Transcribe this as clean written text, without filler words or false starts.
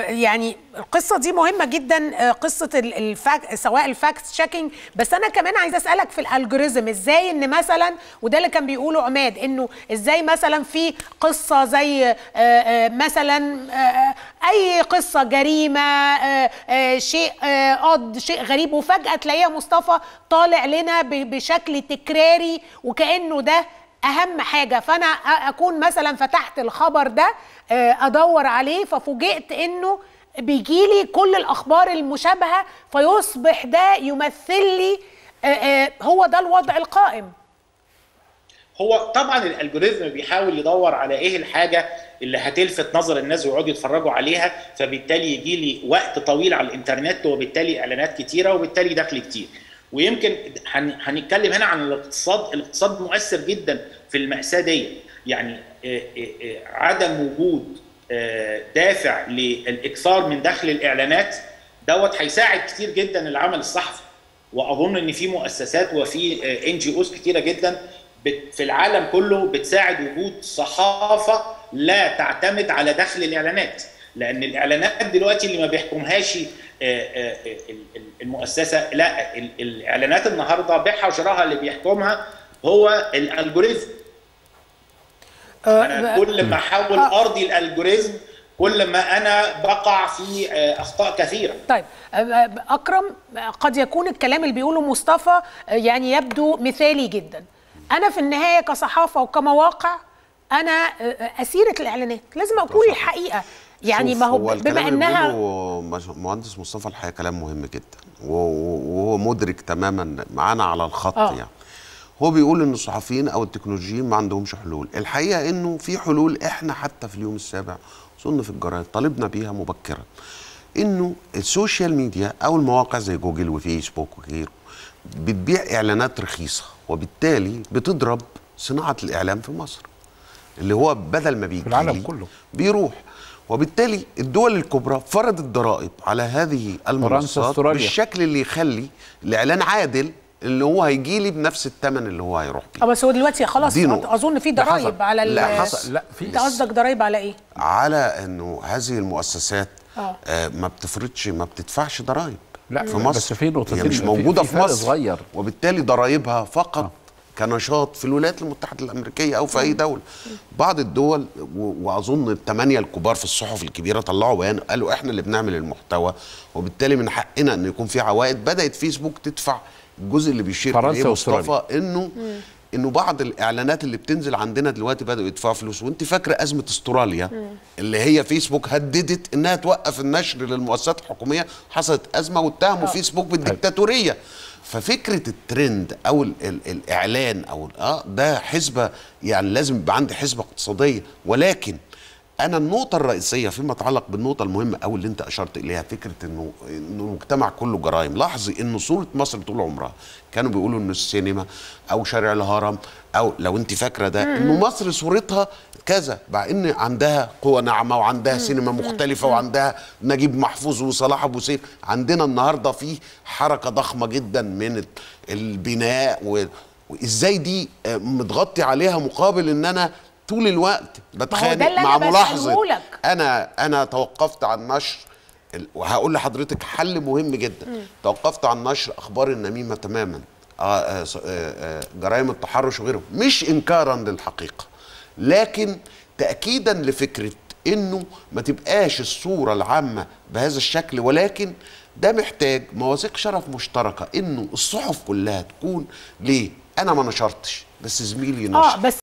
يعني القصه دي مهمه جدا، قصه سواء الفاكت تشيكينج، بس انا كمان عايزه اسالك في الالجوريزم ازاي ان مثلا، وده اللي كان بيقوله عماد، انه ازاي مثلا في قصه زي مثلا اي قصه جريمه، شيء قد شيء غريب، وفجاه تلاقيها مصطفى طالع لنا بشكل تكراري وكانه ده اهم حاجه، فانا اكون مثلا فتحت الخبر ده ادور عليه ففوجئت انه بيجيلي كل الاخبار المشابهه، فيصبح ده يمثل لي هو ده الوضع القائم. هو طبعا الالجوريزم بيحاول يدور على ايه الحاجه اللي هتلفت نظر الناس ويقعدوا يتفرجوا عليها، فبالتالي يجي لي وقت طويل على الانترنت وبالتالي اعلانات كتيره وبالتالي دخل كتير. ويمكن هنتكلم هنا عن الاقتصاد. الاقتصاد مؤثر جدا في المأساة دي، يعني عدم وجود دافع للاكثار من دخل الاعلانات دوت هيساعد كتير جدا العمل الصحفي. واظن ان في مؤسسات وفي NGOs كتيره جدا في العالم كله بتساعد وجود صحافه لا تعتمد على دخل الاعلانات، لان الاعلانات دلوقتي اللي ما بيحكمهاش المؤسسه، لا، الاعلانات النهارده بيعها وشراها اللي بيحكمها هو الالجوريزم. أنا كل ما احاول ارضي الالجوريزم كل ما انا بقع في اخطاء كثيره. طيب اكرم، قد يكون الكلام اللي بيقوله مصطفى يعني يبدو مثالي جدا، انا في النهايه كصحافه وكمواقع انا اسيره الاعلانات، لازم اقول الحقيقه. يعني ما هو بما انها مهندس مصطفى الحقيقه كلام مهم جدا، وهو مدرك تماما معانا على الخط. يعني هو بيقول ان الصحفيين او التكنولوجيين ما عندهمش حلول. الحقيقه انه في حلول، احنا حتى في اليوم السابع وصلنا في الجرايد طالبنا بيها مبكرا، انه السوشيال ميديا او المواقع زي جوجل وفيسبوك وغيره بتبيع اعلانات رخيصه، وبالتالي بتضرب صناعه الاعلام في مصر، اللي هو بدل ما بيجي العالم كله بيروح. وبالتالي الدول الكبرى فرضت ضرائب على هذه المنصات بالشكل اللي يخلي الاعلان عادل، اللي هو هيجي لي بنفس الثمن اللي هو هيروح بيه. بس هو دلوقتي خلاص اظن في ضرائب على لا في، انت قصدك ضرائب على ايه؟ على انه هذه المؤسسات ما بتفرضش، ما بتدفعش ضرائب في مصر، بس في نقطتين يعني مش موجوده في مصر صغير. وبالتالي ضرائبها فقط كنشاط في الولايات المتحدة الأمريكية أو في أي دولة. بعض الدول، وأظن الثمانية الكبار في الصحف الكبيرة طلعوا بيان قالوا إحنا اللي بنعمل المحتوى، وبالتالي من حقنا إن يكون في عوائد. بدأت فيسبوك تدفع الجزء اللي بيشير عليه مصطفى، إنه بعض الإعلانات اللي بتنزل عندنا دلوقتي بدأوا يدفعوا فلوس. وأنت فاكرة أزمة أستراليا اللي هي فيسبوك هددت إنها توقف النشر للمؤسسات الحكومية، حصلت أزمة واتهموا فيسبوك بالديكتاتورية. ففكره الترند او الاعلان او ده حسبه، يعني لازم يبقى عندي حسبه اقتصاديه. ولكن انا النقطه الرئيسيه فيما يتعلق بالنقطه المهمه أو اللي انت اشرت اليها، فكره انه المجتمع كله جرائم. لاحظي ان صوره مصر طول عمرها كانوا بيقولوا انه السينما او شارع الهرم، او لو انت فاكره ده، انه مصر صورتها كذا، مع ان عندها قوة ناعمة وعندها سينما مختلفة وعندها نجيب محفوظ وصلاح ابو سيف. عندنا النهارده في حركة ضخمة جدا من البناء، وازاي دي متغطي عليها مقابل ان انا طول الوقت بتخانق مع ملاحظة. انا توقفت عن نشر، وهقول لحضرتك حل مهم جدا، توقفت عن نشر اخبار النميمة تماما، جرائم التحرش وغيره، مش انكارا للحقيقة لكن تأكيدا لفكرة انه ما تبقاش الصورة العامة بهذا الشكل. ولكن ده محتاج مواثيق شرف مشتركة، انه الصحف كلها تكون ليه انا ما نشرتش بس زميلي نشر. بس